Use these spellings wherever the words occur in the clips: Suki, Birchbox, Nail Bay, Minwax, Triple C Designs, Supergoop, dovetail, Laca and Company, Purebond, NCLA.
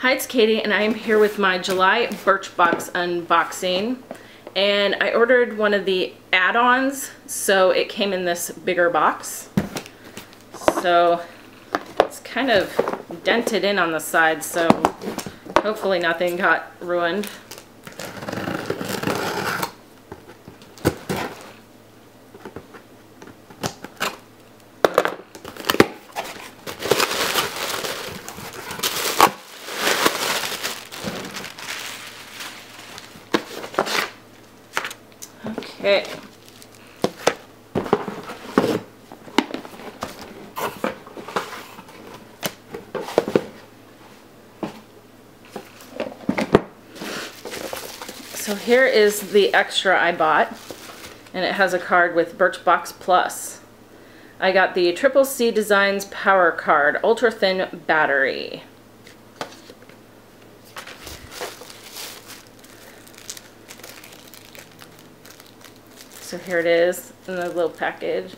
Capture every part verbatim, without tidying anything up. Hi, it's Katie and I am here with my July Birchbox unboxing, and I ordered one of the add-ons, so it came in this bigger box. So it's kind of dented in on the side, so hopefully nothing got ruined. Okay. So here is the extra I bought, and it has a card with Birchbox Plus. I got the Triple C Designs Power Card, Ultra Thin Battery. So here it is in the little package.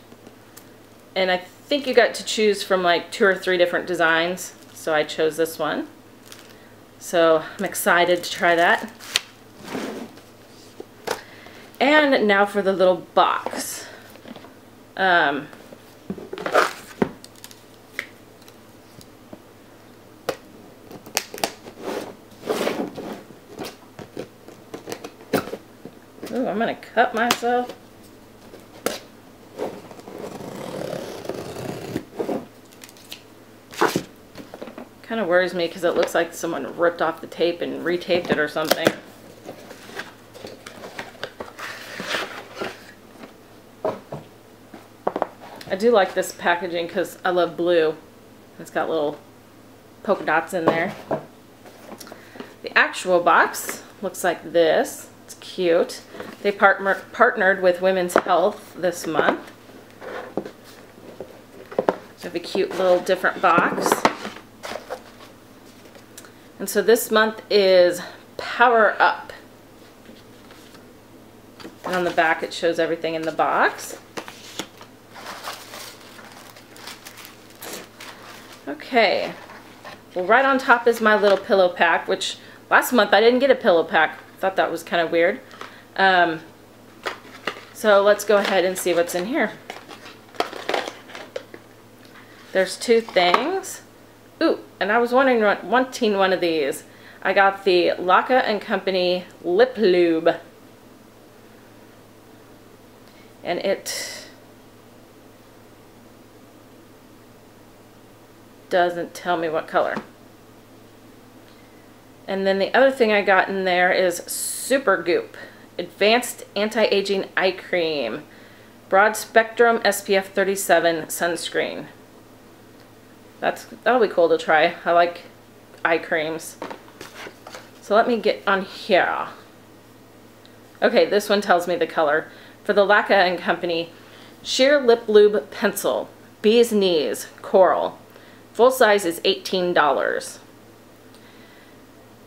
And I think you got to choose from like two or three different designs. So I chose this one. So I'm excited to try that. And now for the little box. Um, Ooh, I'm gonna cut myself. Kind of worries me because it looks like someone ripped off the tape and retaped it or something. I do like this packaging because I love blue. It's got little polka dots in there. The actual box looks like this. It's cute. They partner, partnered with Women's Health this month. I have a cute little different box. And so this month is Power Up. And on the back it shows everything in the box. Okay. Well, right on top is my little pillow pack, which last month I didn't get a pillow pack. Thought that was kind of weird. Um, so let's go ahead and see what's in here. There's two things. Ooh, and I was wondering, wanting one of these. I got the Laca and Company Lip Lube. And it doesn't tell me what color. And then the other thing I got in there is Supergoop, Advanced Anti-Aging Eye Cream, Broad Spectrum S P F thirty-seven Sunscreen. That's, that'll be cool to try. I like eye creams. So let me get on here. Okay, this one tells me the color. For the Laca and Company, Sheer Lip Lube Pencil, Bee's Knees, Coral. Full size is eighteen dollars.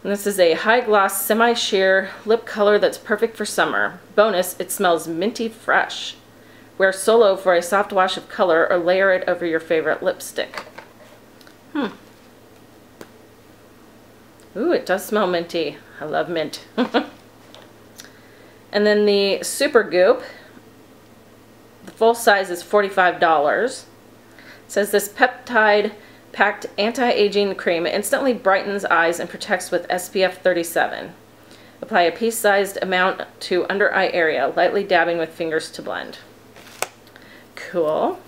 And this is a high gloss semi-sheer lip color that's perfect for summer. Bonus, it smells minty fresh. Wear solo for a soft wash of color or layer it over your favorite lipstick. Hmm. Ooh, it does smell minty. I love mint. And then the Supergoop, the full size is forty-five dollars. It says this peptide packed anti-aging cream instantly brightens eyes and protects with S P F thirty-seven. Apply a pea-sized amount to under eye area, lightly dabbing with fingers to blend. Cool.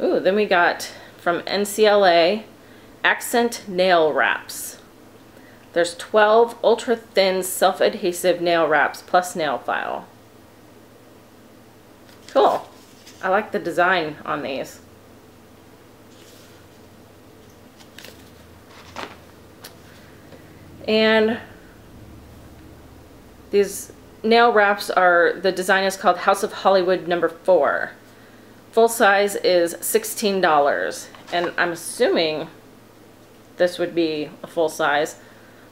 Ooh, then we got from N C L A accent nail wraps. There's twelve ultra thin self-adhesive nail wraps plus nail file. Cool. I like the design on these. And these nail wraps are, the design is called House of Hollywood number four. Full size is sixteen dollars. And I'm assuming this would be a full size.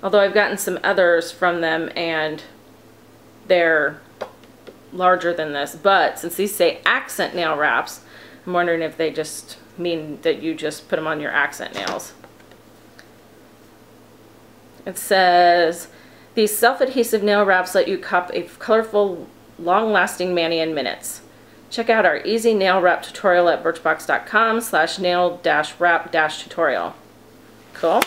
Although I've gotten some others from them and they're larger than this. But since these say accent nail wraps, I'm wondering if they just mean that you just put them on your accent nails. It says, these self-adhesive nail wraps let you cop a colorful, long-lasting mani in minutes. Check out our easy nail wrap tutorial at birchbox.com slash nail dash wrap dash tutorial. Cool.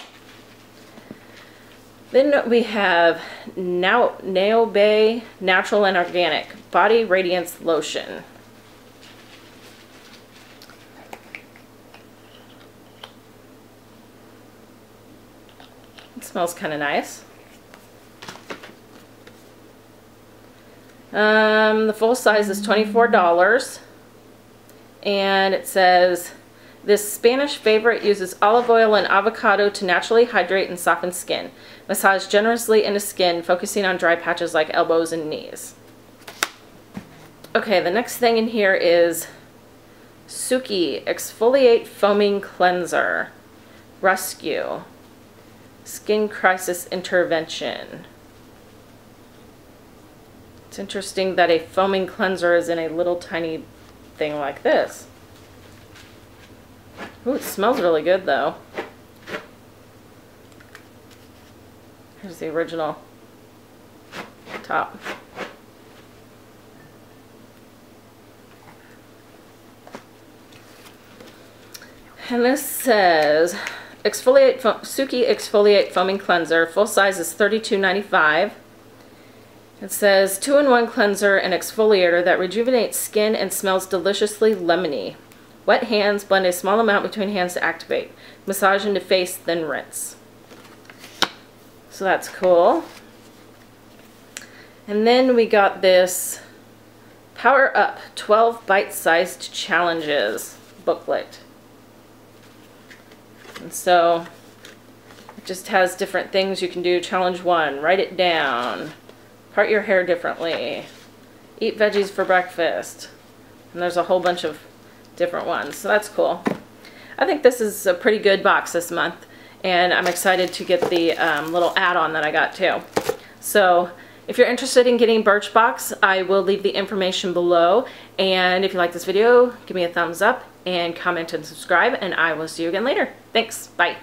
Then we have now Nail Bay Natural and Organic Body Radiance Lotion. It smells kind of nice. Um, the full size is twenty-four dollars, and it says, this Spanish favorite uses olive oil and avocado to naturally hydrate and soften skin. Massage generously into skin, focusing on dry patches like elbows and knees. Okay, the next thing in here is Suki Exfoliate Foaming Cleanser Rescue Skin Crisis Intervention. It's interesting that a foaming cleanser is in a little tiny thing like this. Ooh, it smells really good though. Here's the original top. And this says, exfoliate fo Suki Exfoliate Foaming Cleanser. Full size is thirty-two ninety-five. It says, two in one cleanser and exfoliator that rejuvenates skin and smells deliciously lemony. Wet hands, blend a small amount between hands to activate. Massage into face, then rinse. So that's cool. And then we got this Power Up twelve Bite-Sized Challenges booklet. And so it just has different things you can do. Challenge one, write it down. Part your hair differently. Eat veggies for breakfast. And there's a whole bunch of different ones. So that's cool. I think this is a pretty good box this month. And I'm excited to get the um, little add-on that I got too. So if you're interested in getting Birchbox, I will leave the information below. And if you like this video, give me a thumbs up and comment and subscribe. And I will see you again later. Thanks. Bye.